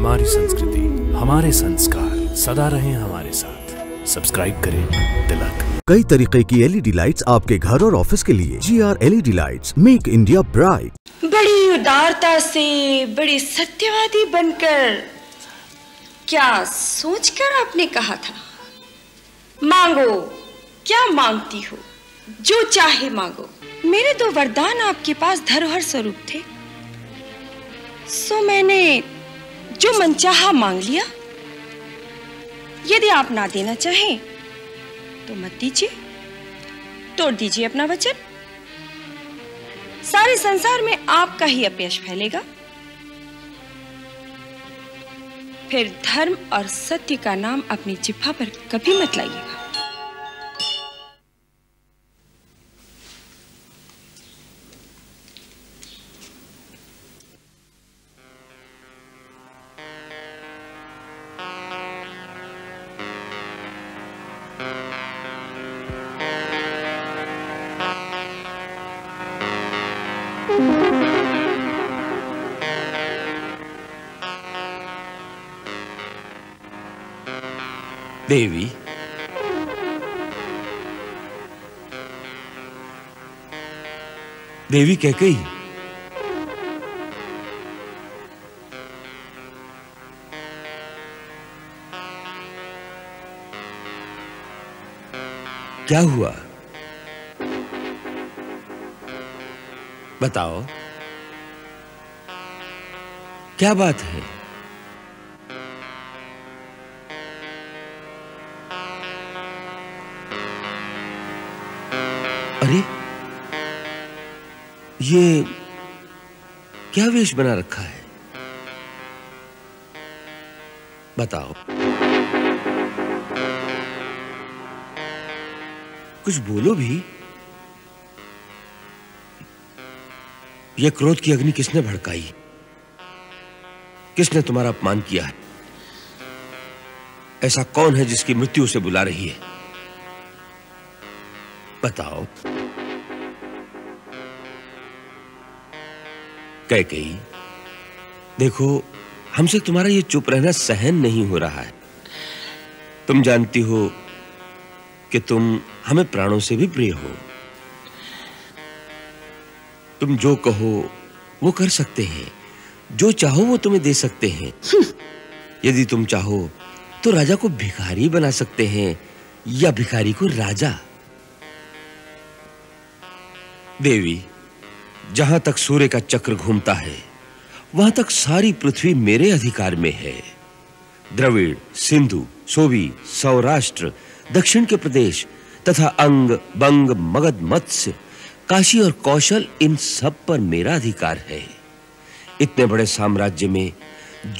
हमारी संस्कृति, हमारे संस्कार सदा रहें हमारे साथ। सब्सक्राइब करें तिलक। कई तरीके की एलईडी लाइट्स आपके घर और ऑफिस के लिए। GR LED lights make India bright. बड़ी उदारता से, बड़ी सत्यवादी बनकर, क्या सोचकर आपने कहा था, मांगो क्या मांगती हो, जो चाहे मांगो। मेरे दो वरदान आपके पास धरोहर स्वरूप थे, सो मैंने जो मनचाहा मांग लिया। यदि आप ना देना चाहें तो मत दीजिए, तोड़ दीजिए अपना वचन। सारे संसार में आपका ही अपयश फैलेगा। फिर धर्म और सत्य का नाम अपनी जिह्वा पर कभी मत लाइएगा। देवी, देवी कैकयी, क्या हुआ बताओ, क्या बात है? अरे, ये क्या वेश बना रखा है, बताओ। कुछ बोलो भी। ये क्रोध की अग्नि किसने भड़काई, किसने तुम्हारा अपमान किया है? ऐसा कौन है जिसकी मृत्यु उसे बुला रही है, बताओ। कैकयी, देखो हमसे तुम्हारा ये चुप रहना सहन नहीं हो रहा है। तुम जानती हो कि तुम हमें प्राणों से भी प्रिय हो। तुम जो कहो वो कर सकते हैं, जो चाहो वो तुम्हें दे सकते हैं। यदि तुम चाहो तो राजा को भिखारी बना सकते हैं या भिखारी को राजा। देवी, जहां तक सूर्य का चक्र घूमता है वहां तक सारी पृथ्वी मेरे अधिकार में है। द्रविड़, सिंधु, सोवी, सौराष्ट्र, दक्षिण के प्रदेश तथा अंग, बंग, मगध, मत्स्य, काशी और कौशल, इन सब पर मेरा अधिकार है। इतने बड़े साम्राज्य में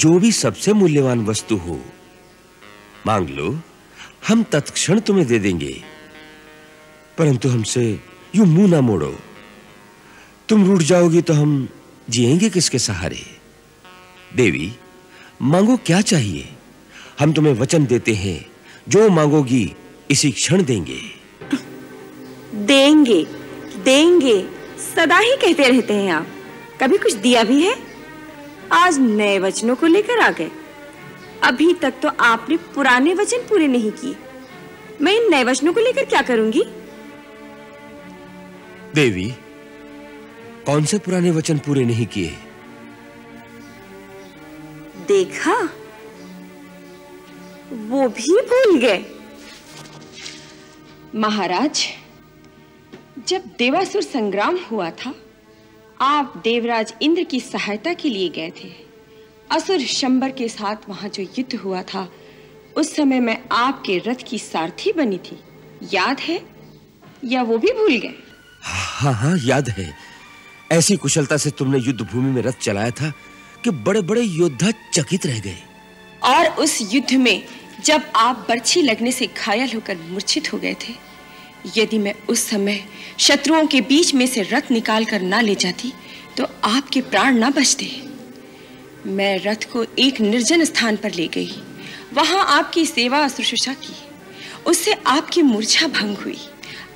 जो भी सबसे मूल्यवान वस्तु हो मांग लो, हम तत्क्षण तुम्हें दे देंगे। परंतु हमसे यूं मुंह ना मोड़ो, तुम रूठ जाओगी तो हम जिएंगे किसके सहारे। देवी, मांगो क्या चाहिए, हम तुम्हें वचन देते हैं जो मांगोगी इसी क्षण देंगे। देंगे देंगे सदा ही कहते रहते हैं आप, कभी कुछ दिया भी है? आज नए वचनों को लेकर आ गए। अभी तक तो आपने पुराने वचन पूरे नहीं किए, मैं इन नए वचनों को लेकर क्या करूंगी? देवी, कौन से पुराने वचन पूरे नहीं किए? देखा, वो भी भूल गए। महाराज, जब देवासुर संग्राम हुआ था, आप देवराज इंद्र की सहायता के लिए गए थे। असुर शंबर के साथ वहां जो युद्ध हुआ था, उस समय मैं आपके रथ की सारथी बनी थी, याद है या वो भी भूल गए? हाँ, याद है। ऐसी कुशलता से तुमने युद्ध भूमि में रथ चलाया था कि बड़े-बड़े योद्धा चकित रह गए। और उस युद्ध में जब आप बर्छी लगने से घायल होकर मूर्छित हो गए थे, यदि मैं उस समय शत्रुओं के बीच में से रथ निकाल कर ना ले जाती तो आपके प्राण ना बचते। मैं रथ को एक निर्जन स्थान पर ले गई, वहां आपकी सेवा शुश्रूषा की, उससे आपकी मूर्छा भंग हुई,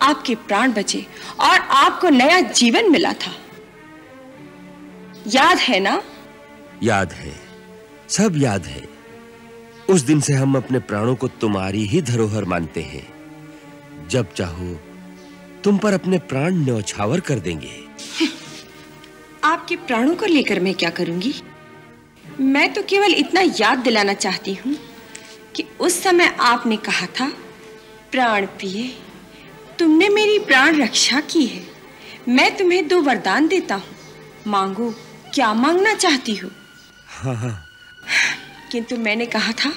आपके प्राण बचे और आपको नया जीवन मिला था, याद है ना? याद है, सब याद है। उस दिन से हम अपने प्राणों को तुम्हारी ही धरोहर मानते हैं। जब चाहो तुम पर अपने प्राण न्यौछावर कर देंगे। आपके प्राणों को लेकर मैं क्या करूंगी? मैं तो केवल इतना याद दिलाना चाहती हूँ कि उस समय आपने कहा था, प्राण प्रिय, तुमने मेरी प्राण रक्षा की है। मैं तुम्हें दो वरदान देता हूँ, मांगो। क्या मांगना चाहती हो? हाँ। किंतु मैंने कहा था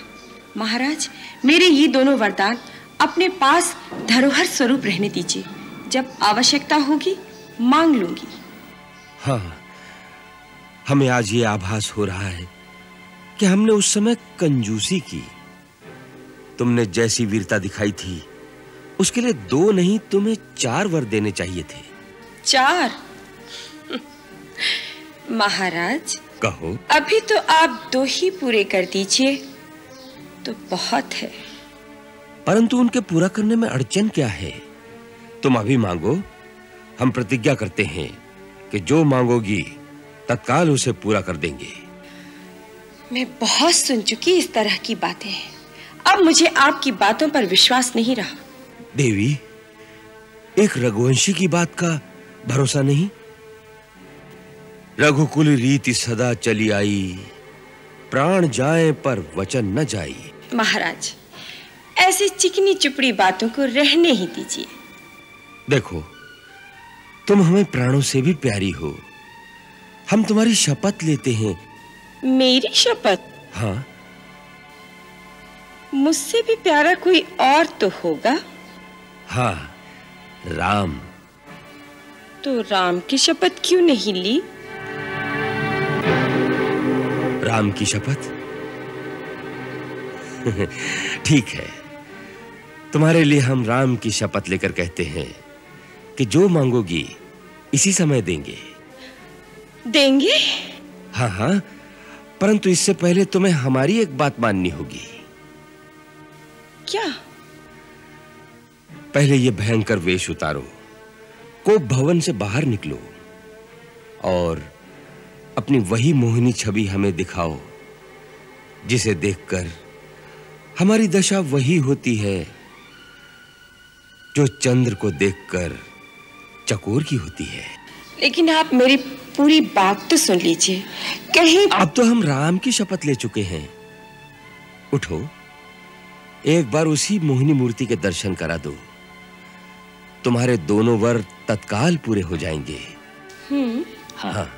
महाराज, मेरे ये दोनों वरदान अपने पास धरोहर स्वरूप रहने दीजिए। जब आवश्यकता होगी मांग लूंगी। हाँ, हमें आज ये आभास हो रहा है कि हमने उस समय कंजूसी की। तुमने जैसी वीरता दिखाई थी उसके लिए दो नहीं तुम्हें 4 वर देने चाहिए थे। 4? महाराज कहो। अभी तो आप 2 ही पूरे कर दीजिए तो बहुत है। परंतु उनके पूरा करने में अड़चन क्या है? तुम अभी मांगो, हम प्रतिज्ञा करते हैं कि जो मांगोगी तत्काल उसे पूरा कर देंगे। मैं बहुत सुन चुकी इस तरह की बातें। अब मुझे आपकी बातों पर विश्वास नहीं रहा। देवी, एक रघुवंशी की बात का भरोसा नहीं? रघुकुल रीति सदा चली आई, प्राण जाए पर वचन न जाए। महाराज, ऐसी चिकनी चुपड़ी बातों को रहने ही दीजिए। देखो, तुम हमें प्राणों से भी प्यारी हो। हम तुम्हारी शपथ लेते हैं। मेरी शपथ? हाँ। मुझसे भी प्यारा कोई और तो होगा। हाँ, राम। तो राम की शपथ क्यों नहीं ली? राम की शपथ? ठीक है, तुम्हारे लिए हम राम की शपथ लेकर कहते हैं कि जो मांगोगी इसी समय देंगे। देंगे? हाँ हाँ, परंतु इससे पहले तुम्हें हमारी एक बात माननी होगी। क्या? पहले ये भयंकर वेश उतारो, कोप भवन से बाहर निकलो और अपनी वही मोहिनी छवि हमें दिखाओ जिसे देखकर हमारी दशा वही होती है जो चंद्र को देखकर चकोर की होती है। लेकिन आप मेरी पूरी बात तो सुन लीजिए। कहीं अब तो हम राम की शपथ ले चुके हैं। उठो, एक बार उसी मोहिनी मूर्ति के दर्शन करा दो। तुम्हारे दोनों वर तत्काल पूरे हो जाएंगे। हाँ।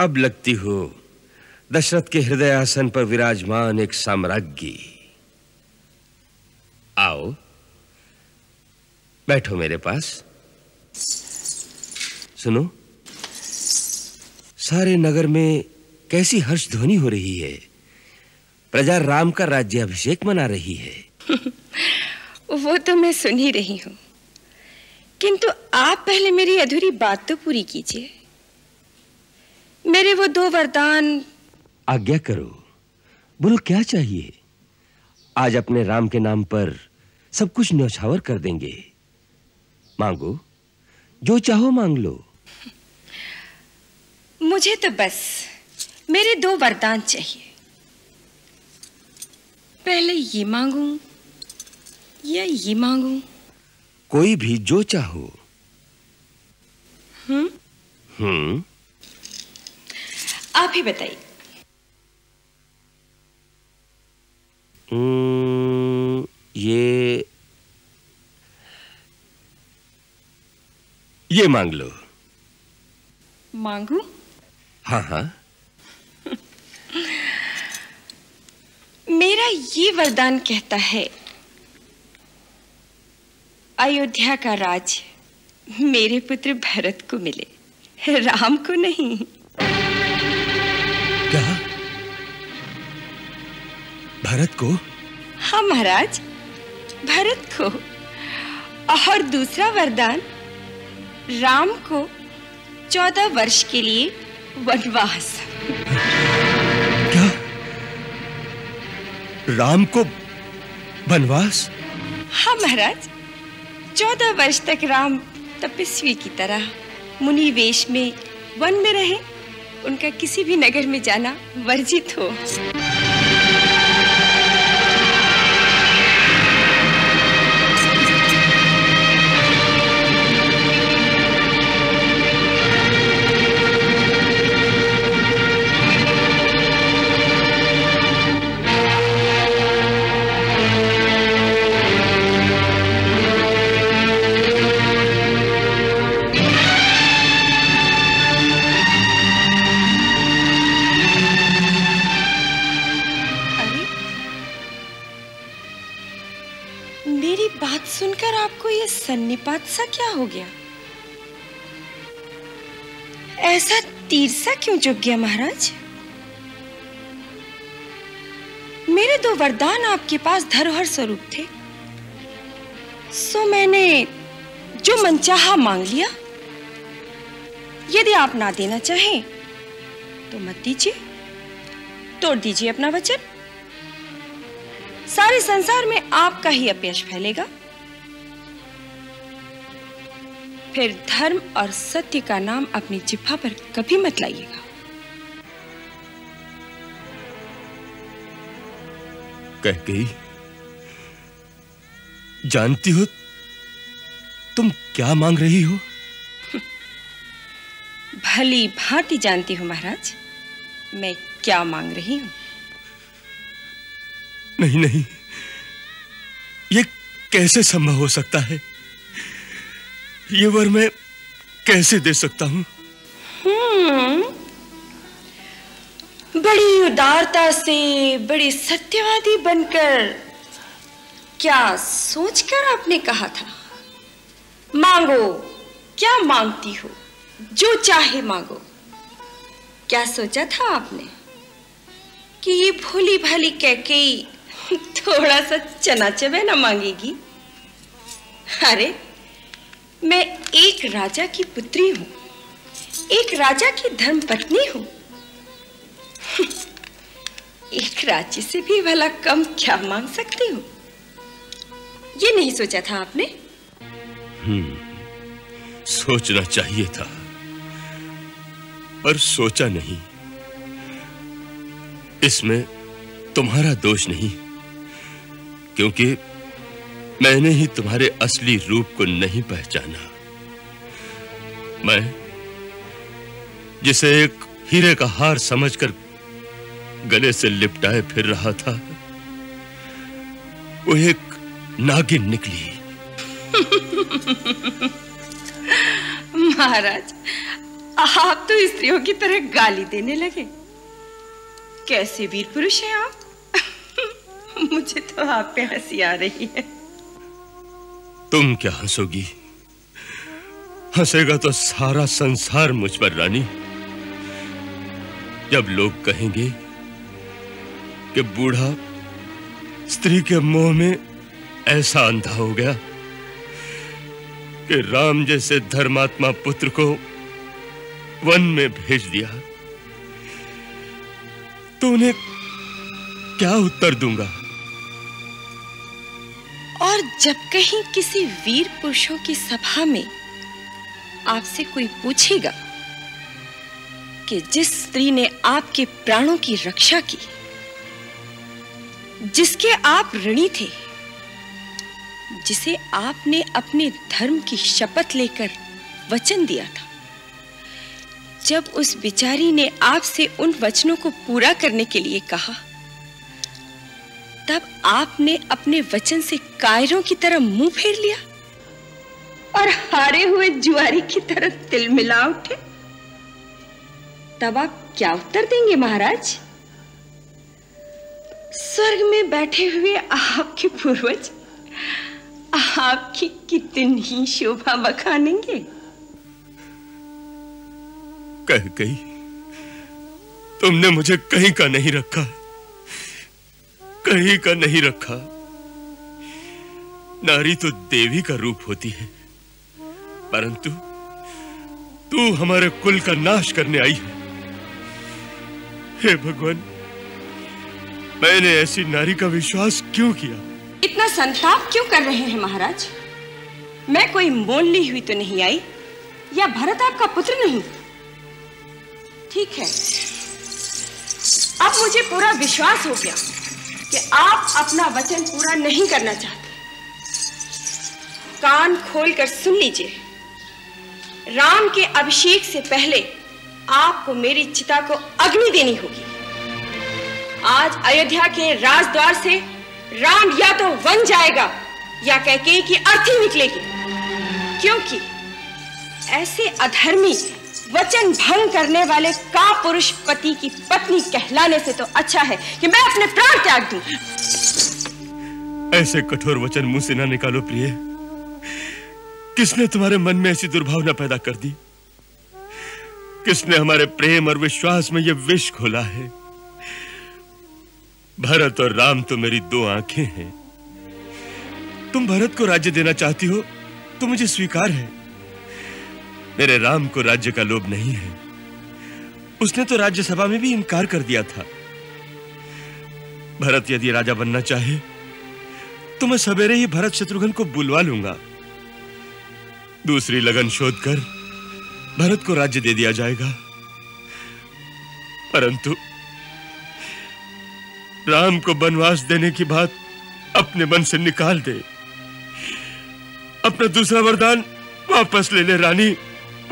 अब लगती हो दशरथ के हृदय आसन पर विराजमान एक साम्राज्ञी। आओ, बैठो मेरे पास। सुनो, सारे नगर में कैसी हर्ष ध्वनि हो रही है। प्रजा राम का राज्याभिषेक मना रही है। वो तो मैं सुन ही रही हूं, किंतु आप पहले मेरी अधूरी बात तो पूरी कीजिए। मेरे वो 2 वरदान। आज्ञा करो, बोलो क्या चाहिए। आज अपने राम के नाम पर सब कुछ न्यौछावर कर देंगे। मांगो, जो चाहो मांग लो। मुझे तो बस मेरे 2 वरदान चाहिए। पहले ये मांगूं या ये मांगूं? कोई भी, जो चाहो। आप ही बताइए। ये मांग लो। मांगू? हाँ। मेरा ये वरदान कहता है, अयोध्या का राज मेरे पुत्र भरत को मिले, राम को नहीं। भरत को? हाँ महाराज, भरत को। और दूसरा वरदान, राम को 14 वर्ष के लिए वनवास। क्या? राम को वनवास? हाँ महाराज, 14 वर्ष तक राम तपस्वी की तरह मुनि वेश में वन में रहे। उनका किसी भी नगर में जाना वर्जित हो। सुनकर आपको ये सन्निपात सा क्या हो गया? ऐसा तीर सा क्यों चुभ गया महाराज? मेरे 2 वरदान आपके पास धरोहर स्वरूप थे, सो मैंने जो मनचाहा मांग लिया। यदि आप ना देना चाहें तो मत दीजिए, तोड़ दीजिए अपना वचन। सारे संसार में आपका ही अपयश फैलेगा। फिर धर्म और सत्य का नाम अपनी जिह्वा पर कभी मत लाइएगा। कैकयी, जानती हो तुम क्या मांग रही हो? भली भांति जानती हो महाराज मैं क्या मांग रही हूं। नहीं नहीं, ये कैसे संभव हो सकता है? ये वर मैं कैसे दे सकता हूं? बड़ी उदारता से, बड़ी सत्यवादी बनकर, क्या सोचकर आपने कहा था? मांगो, क्या मांगती हो, जो चाहे मांगो। क्या सोचा था आपने कि ये भोली भाली कैकयी थोड़ा सा चना चबेना मांगेगी? अरे मैं एक राजा की पुत्री हूं, एक राजा की धर्मपत्नी हूं। एक राज्य से भी भला कम क्या मांग सकती हूं? ये नहीं सोचा था आपने? सोचना चाहिए था, पर सोचा नहीं। इसमें तुम्हारा दोष नहीं, क्योंकि मैंने ही तुम्हारे असली रूप को नहीं पहचाना। मैं जिसे एक हीरे का हार समझकर गले से लिपटाए फिर रहा था, वो एक नागिन निकली। महाराज, आप तो स्त्रियों की तरह गाली देने लगे। कैसे वीर पुरुष हैं आप? मुझे तो आप पे हंसी आ रही है। तुम क्या हंसोगी? हंसेगा तो सारा संसार मुझ पर रानी। जब लोग कहेंगे कि बूढ़ा स्त्री के मोह में ऐसा अंधा हो गया कि राम जैसे धर्मात्मा पुत्र को वन में भेज दिया, तो उन्हें क्या उत्तर दूंगा? और जब कहीं किसी वीर पुरुषों की सभा में आपसे कोई पूछेगा कि जिस स्त्री ने आपके प्राणों की रक्षा की, जिसके आप ऋणी थे, जिसे आपने अपने धर्म की शपथ लेकर वचन दिया था, जब उस बिचारी ने आपसे उन वचनों को पूरा करने के लिए कहा, तब आपने अपने वचन से कायरों की तरह मुंह फेर लिया और हारे हुए जुआरी की तरह तिल मिला उठे, तब आप क्या उत्तर देंगे महाराज? स्वर्ग में बैठे हुए आपके पूर्वज आपकी कितनी शोभा बखानेंगे। कैकयी, तुमने मुझे कहीं का नहीं रखा, कहीं का नहीं रखा। नारी तो देवी का रूप होती है, परंतु तू हमारे कुल का नाश करने आई है। हे भगवान, मैंने ऐसी नारी का विश्वास क्यों किया? इतना संताप क्यों कर रहे हैं महाराज? मैं कोई मोल ली हुई तो नहीं आई, या भरत आपका पुत्र नहीं? ठीक है, अब मुझे पूरा विश्वास हो गया कि आप अपना वचन पूरा नहीं करना चाहते। कान खोलकर सुन लीजिए, राम के अभिषेक से पहले आपको मेरी चिता को अग्नि देनी होगी। आज अयोध्या के राजद्वार से राम या तो वन जाएगा या कैकयी की अर्थी निकलेगी, क्योंकि ऐसे अधर्मी वचन भंग करने वाले का पुरुष पति की पत्नी कहलाने से तो अच्छा है कि मैं अपने प्राण त्याग दूं। ऐसे कठोर वचन मुंह से ना निकालो प्रिय। किसने तुम्हारे मन में ऐसी दुर्भावना पैदा कर दी? किसने हमारे प्रेम और विश्वास में यह विष घोला है? भरत और राम तो मेरी दो आंखें हैं। तुम भरत को राज्य देना चाहती हो तो मुझे स्वीकार है। मेरे राम को राज्य का लोभ नहीं है। उसने तो राज्यसभा में भी इनकार कर दिया था। भरत यदि राजा बनना चाहे तो मैं सवेरे ही भरत शत्रुघ्न को बुलवा लूंगा। दूसरी लगन शोध कर भरत को राज्य दे दिया जाएगा। परंतु राम को वनवास देने की बात अपने मन से निकाल दे। अपना दूसरा वरदान वापस ले ले रानी,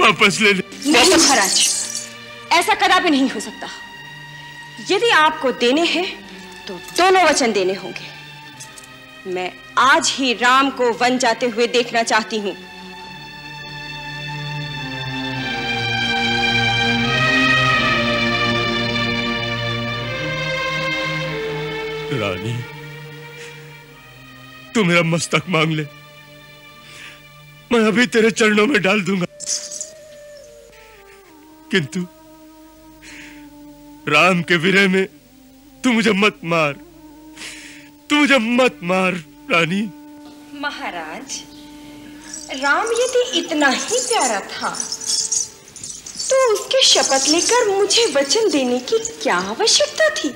वापस ले ले। नहीं महाराज, ऐसा कदापि नहीं हो सकता। यदि आपको देने हैं तो दोनों वचन देने होंगे। मैं आज ही राम को वन जाते हुए देखना चाहती हूँ। रानी, तू मेरा मस्तक मांग ले, मैं अभी तेरे चरणों में डाल दूंगा। किंतु राम के विरह में तू मुझे मत मार रानी। महाराज, राम यदि इतना ही प्यारा था तो उसकी शपथ लेकर मुझे वचन देने की क्या आवश्यकता थी?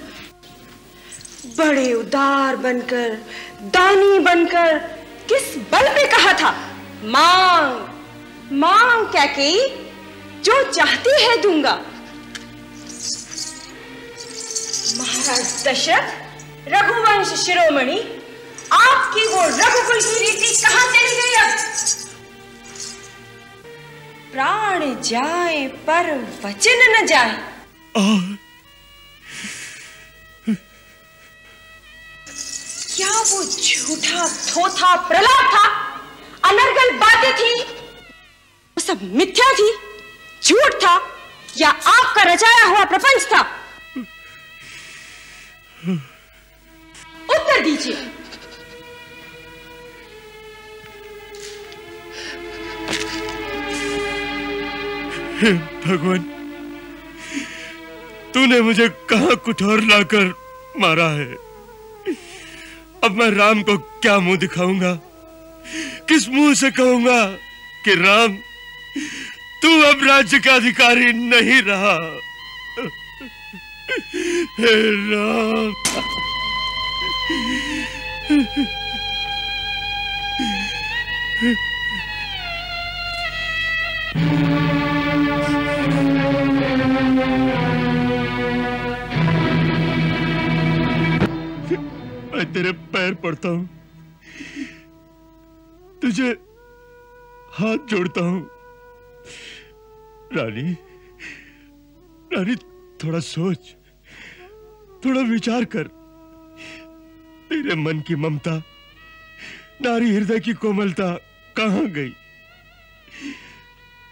बड़े उदार बनकर, दानी बनकर किस बल पे कहा था मांग मांग कैकयी, जो चाहती है दूंगा। महाराज दशरथ रघुवंश शिरोमणि, आपकी वो रघुकुल की रीति कहां चली गई? अब प्राण जाए पर वचन न जाए। क्या वो झूठा थोथा प्रलाप था? अनर्गल बातें थी? वो सब मिथ्या थी, झूठ था, या आपका रचाया हुआ प्रपंच था? उत्तर दीजिए। हे भगवान, तूने मुझे कहां कुठौर लाकर मारा है। अब मैं राम को क्या मुंह दिखाऊंगा? किस मुंह से कहूंगा कि राम तू अब राज्य का अधिकारी नहीं रहा? हे राम, मैं तेरे पैर पड़ता हूं, तुझे हाथ जोड़ता हूं। रानी, रानी, थोड़ा सोच, थोड़ा विचार कर। तेरे मन की ममता, नारी हृदय की कोमलता कहां गई?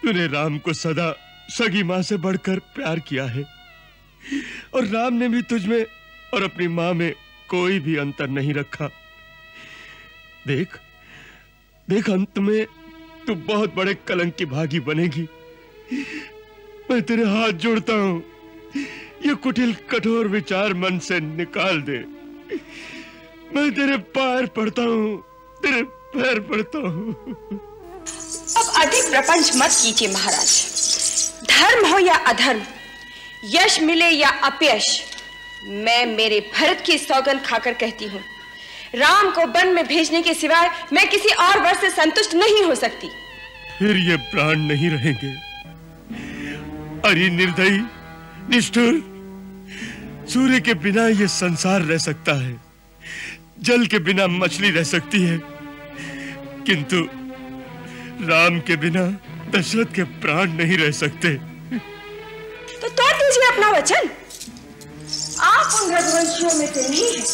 तूने राम को सदा सगी मां से बढ़कर प्यार किया है, और राम ने भी तुझ में और अपनी मां में कोई भी अंतर नहीं रखा। देख देख, अंत में तू बहुत बड़े कलंक की भागी बनेगी। मैं तेरे हाथ जोड़ता हूं, ये कुटिल कठोर विचार मन से निकाल दे। मैं तेरे पैर पड़ता हूं, तेरे पैर पड़ता हूं। अब अधिक प्रपंच मत कीजिए महाराज। धर्म हो या अधर्म, यश मिले या अपयश, मैं मेरे भरत की सौगंध खाकर कहती हूँ, राम को वन में भेजने के सिवाय मैं किसी और वर से संतुष्ट नहीं हो सकती। फिर ये प्राण नहीं रहेंगे। अरे निर्दयी, निष्ठुर, सूर्य के बिना ये संसार रह सकता है, जल के बिना मछली रह सकती है, किंतु राम के बिना दशरथ के प्राण नहीं रह सकते। तो तोड़ दीजिए अपना वचन। आप उन रघुवंशियों में से नहीं हैं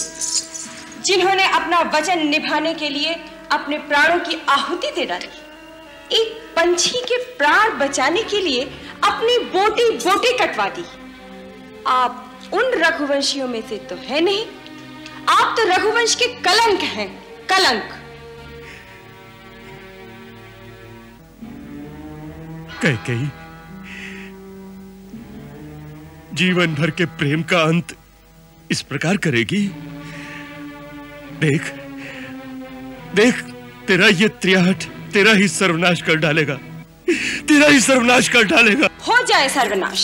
जिन्होंने अपना वचन निभाने के लिए अपने प्राणों की आहुति दे डाली। एक पंछी के प्राण बचाने के लिए अपनी बोटी बोटी कटवा दी। आप उन रघुवंशियों में से तो है नहीं, आप तो रघुवंश के कलंक हैं, कलंक। कैकयी, जीवन भर के प्रेम का अंत इस प्रकार करेगी? देख देख, तेरा ये त्रियाहट तेरा ही सर्वनाश कर डालेगा, तेरा ही सर्वनाश कर डालेगा। हो जाए सर्वनाश,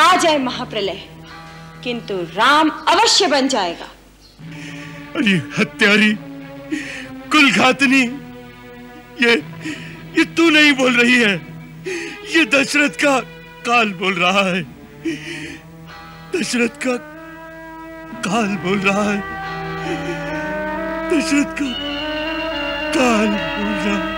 आ जाए महाप्रलय, किंतु राम अवश्य बन जाएगा। अरे हत्यारी, कुलघातनी, ये तू नहीं बोल रही है, ये दशरथ का काल बोल रहा है, दशरथ का काल बोल रहा है, दशरथ का काल बोल रहा है।